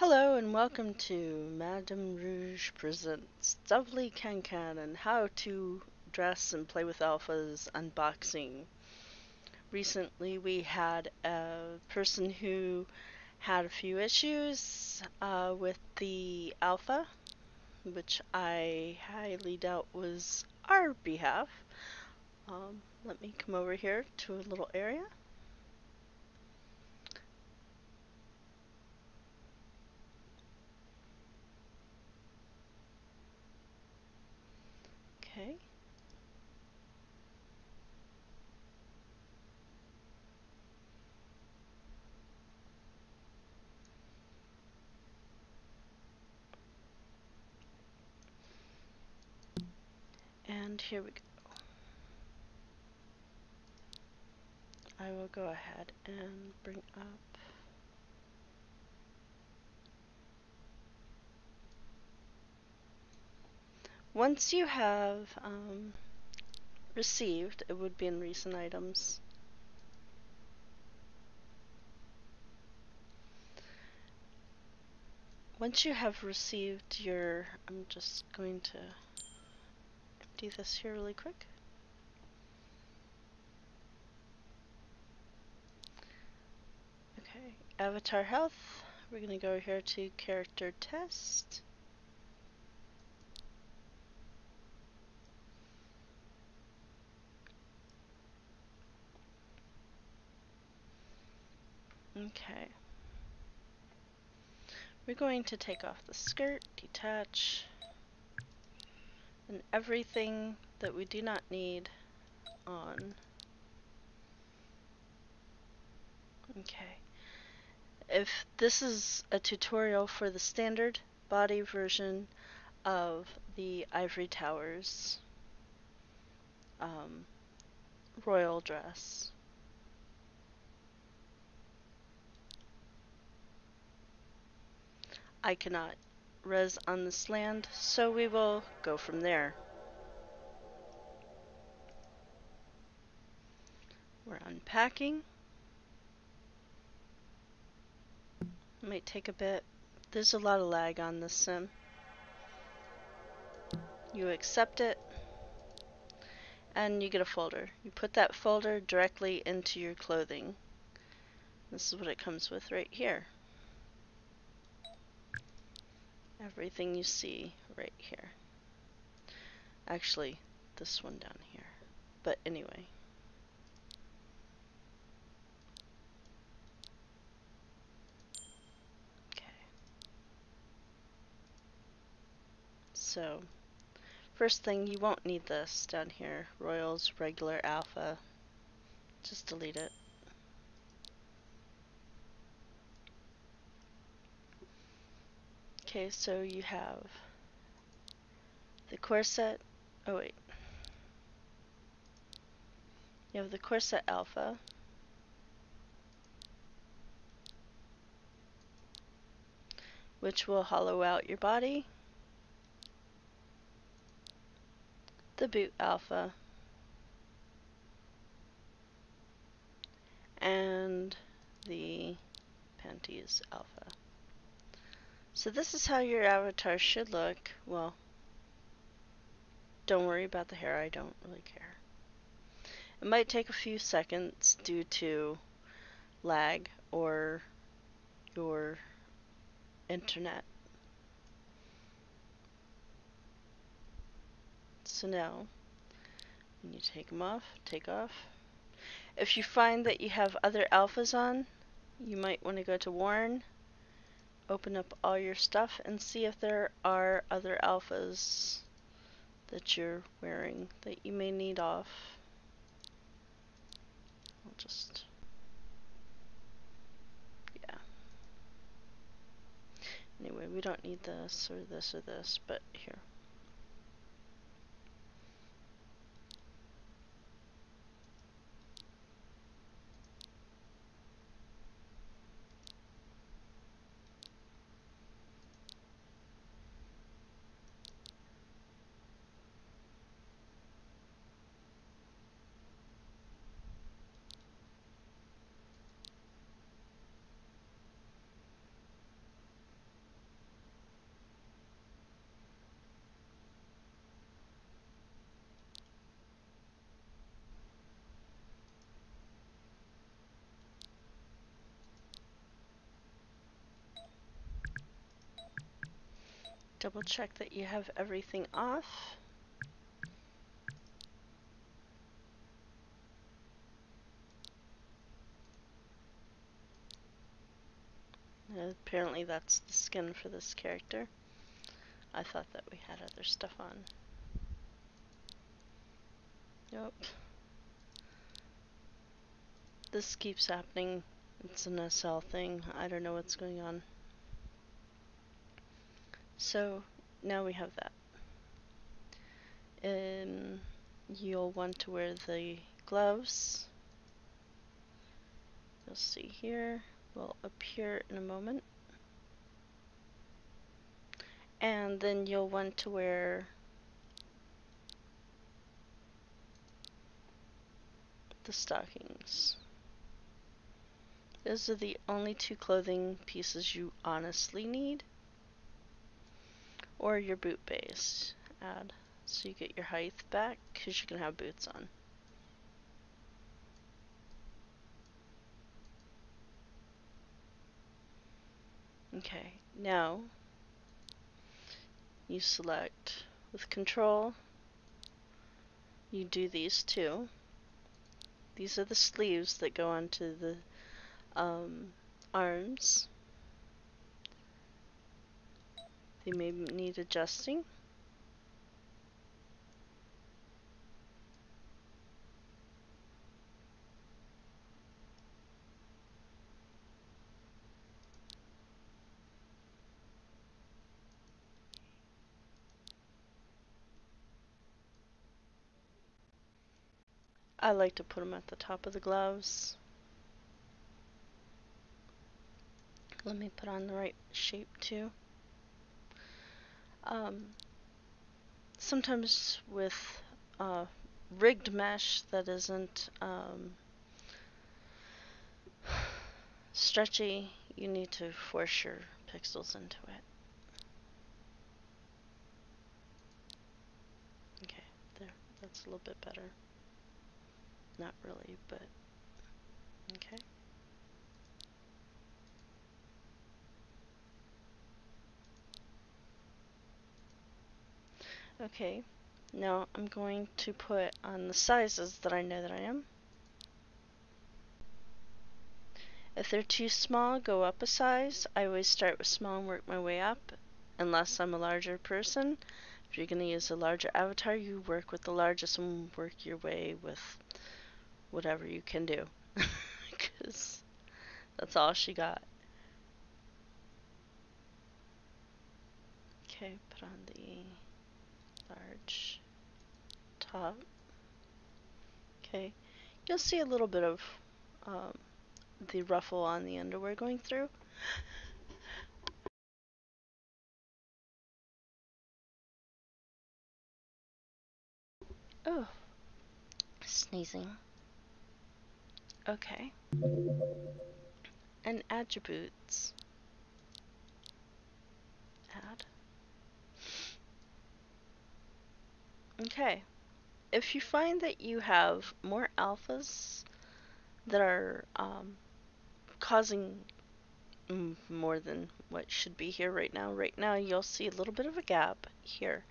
Hello and welcome to Madame Rouge Presents Lovely Cancan and How to Dress and Play with Alphas Unboxing. Recently we had a person who had a few issues with the alpha, which I highly doubt was our behalf. Let me come over here to a little area. Okay. And here we go. I will go ahead and bring up once you have received, it would be in recent items, once you have received your, I'm just going to empty this here really quick. Okay, avatar health, we're going to go here to character test. Okay, we're going to take off the skirt, detach, and everything that we do not need on. Okay, if this is a tutorial for the standard body version of the Ivory Towers royal dress. I cannot res on this land, so we will go from there. We're unpacking. It might take a bit. There's a lot of lag on this sim. You accept it, and you get a folder. You put that folder directly into your clothing. This is what it comes with right here. Everything you see right here. Actually, this one down here. But anyway. Okay. So, first thing, you won't need this down here. Royals, regular, alpha. Just delete it. Okay, so you have the corset, you have the corset alpha, which will hollow out your body, the boot alpha, and the panties alpha. So this is how your avatar should look. Well, don't worry about the hair, I don't really care. It might take a few seconds due to lag or your internet. So now, when you take them off, take off. If you find that you have other alphas on, you might want to go to Warn. Open up all your stuff and see if there are other alphas that you're wearing that you may need off. I'll just, yeah. Anyway, we don't need this or this or this, but here. Double check that you have everything off. Apparently that's the skin for this character. I thought that we had other stuff on. Nope. This keeps happening. It's an SL thing. I don't know what's going on. So now we have that. You'll want to wear the gloves. You'll see here. Will appear in a moment. And then you'll want to wear the stockings. Those are the only two clothing pieces you honestly need. Or your boot base add. So you get your height back because you can have boots on. Okay, now you select with control, you do these two. These are the sleeves that go onto the arms. They may need adjusting. I like to put them at the top of the gloves. Let me put on the right shape too. Sometimes with rigged mesh that isn't stretchy, you need to force your pixels into it. Okay, there, that's a little bit better. Not really, but okay. Okay, now I'm going to put on the sizes that I know that I am. If they're too small, go up a size. I always start with small and work my way up, unless I'm a larger person. If you're going to use a larger avatar, you work with the largest and work your way with whatever you can do, because that's all she got. Okay, put on the large top. Okay, you'll see a little bit of the ruffle on the underwear going through. Oh, sneezing. Okay, and attributes, add. Okay, if you find that you have more alphas that are causing more than what should be here right now you'll see a little bit of a gap here.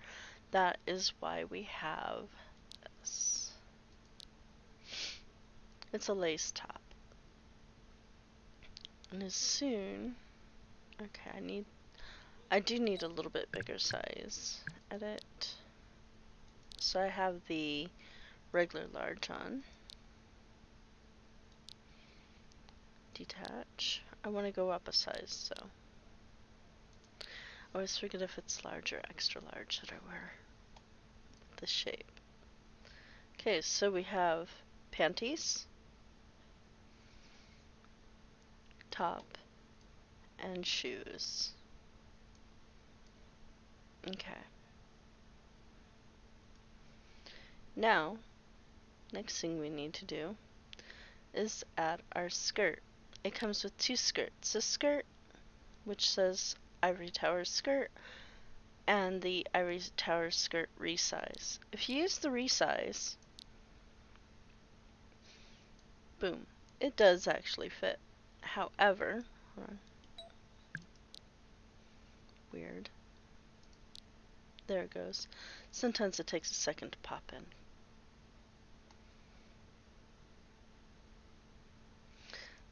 That is why we have this. It's a lace top. And as soon, okay, I do need a little bit bigger size. Edit. So I have the regular large on. Detach. I want to go up a size, so. I always forget if it's large or extra large that I wear the shape. Okay, so we have panties, top, and shoes. Okay. Now, next thing we need to do is add our skirt. It comes with two skirts. This skirt, which says Ivory Towers skirt, and the Ivory Towers skirt resize. If you use the resize, boom, it does actually fit. However, hold on. Weird. There it goes. Sometimes it takes a second to pop in.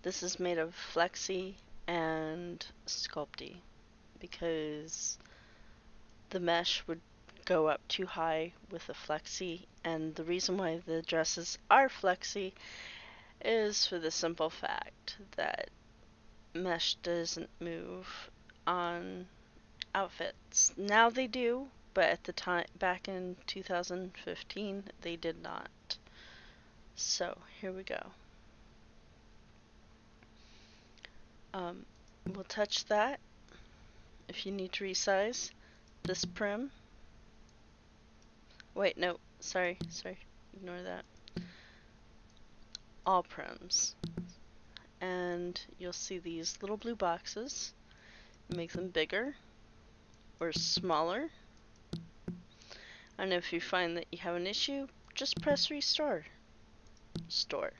This is made of flexi and sculpty because the mesh would go up too high with the flexi, and the reason why the dresses are flexi is for the simple fact that mesh doesn't move on outfits. Now they do, but at the time back in 2015 they did not. So here we go. We'll touch that if you need to resize this prim. Wait, no, sorry, ignore that. All prims. And you'll see these little blue boxes. Make them bigger or smaller. And if you find that you have an issue, just press restore. Store.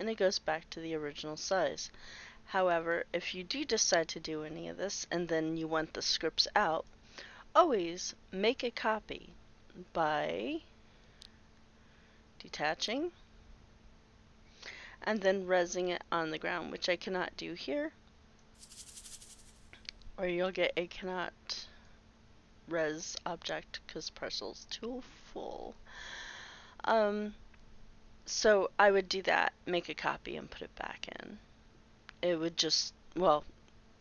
And it goes back to the original size. However, if you do decide to do any of this and then you want the scripts out, always make a copy by detaching and then resing it on the ground, which I cannot do here, or you'll get a cannot res object because parcel's too full. So I would do that, make a copy and put it back in. It would just, well,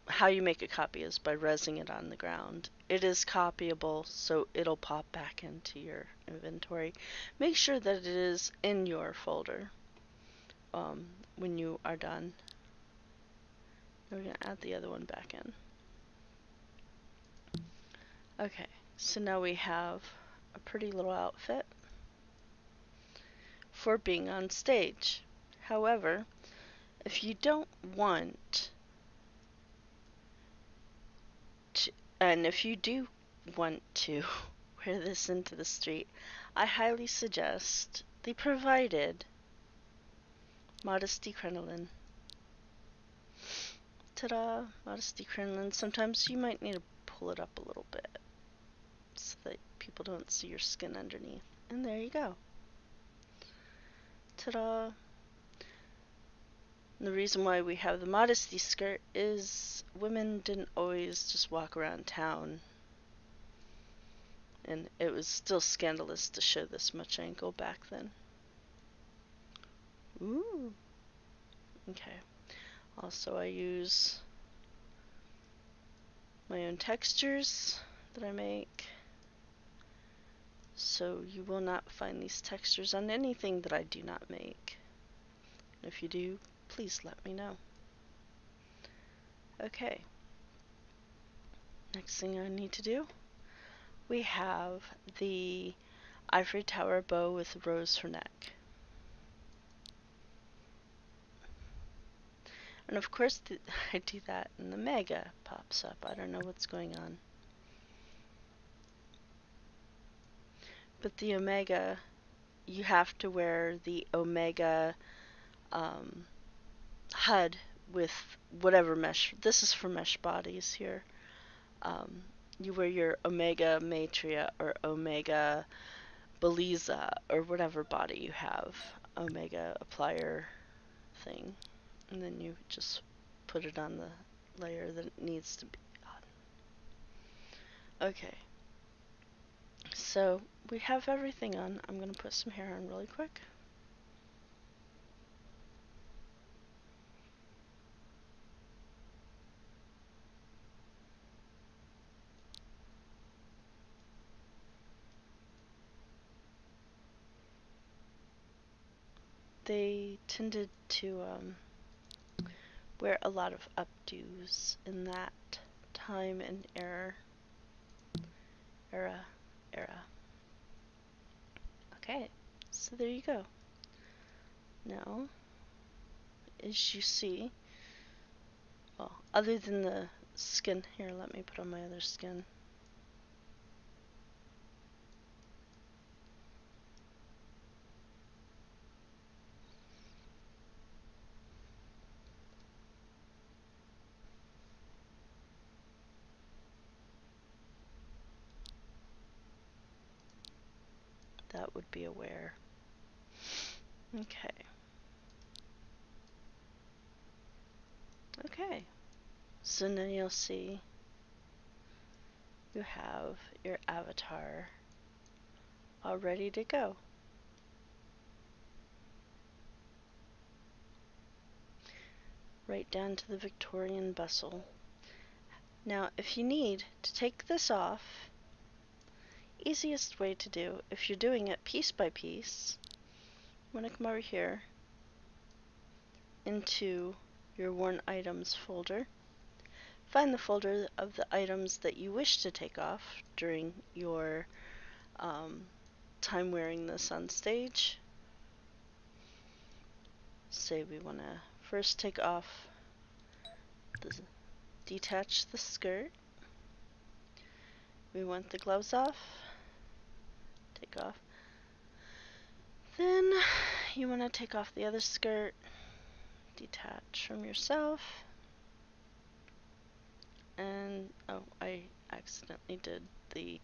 how you make a copy is by resing it on the ground. It is copyable, so it'll pop back into your inventory. Make sure that it is in your folder when you are done. We're going to add the other one back in. Okay, so now we have a pretty little outfit for being on stage. However, if you don't want to, and if you do want to wear this into the street, I highly suggest the provided modesty crinoline. Ta-da! Modesty crinoline. Sometimes you might need to pull it up a little bit so that people don't see your skin underneath. And there you go. Ta-da! The reason why we have the modesty skirt is women didn't always just walk around town, and it was still scandalous to show this much ankle back then. Ooh. Okay. Also, I use my own textures that I make, so you will not find these textures on anything that I do not make. If you do, please let me know. Okay. Next thing I need to do, we have the ivory tower bow with a rose for neck. And of course I do that and the mega pops up. I don't know what's going on. But the Omega, you have to wear the Omega HUD with whatever mesh. This is for mesh bodies here. You wear your Omega Maitreya or Omega Beliza or whatever body you have. Omega applier thing. And then you just put it on the layer that it needs to be on. Okay. So we have everything on. I'm going to put some hair on really quick. They tended to wear a lot of updos in that time and era. Okay, so there you go. Now, as you see, well, other than the skin here, let me put on my other skin. it would be aware. Okay. Okay. So then you'll see you have your avatar all ready to go. Right down to the Victorian bustle. Now, if you need to take this off, easiest way to do, if you're doing it piece by piece, I'm going to come over here into your worn items folder. Find the folder of the items that you wish to take off during your time wearing this on stage. Say we want to first take off, detach the skirt. We want the gloves off, take off. Then you want to take off the other skirt, detach from yourself. And, oh, I accidentally did the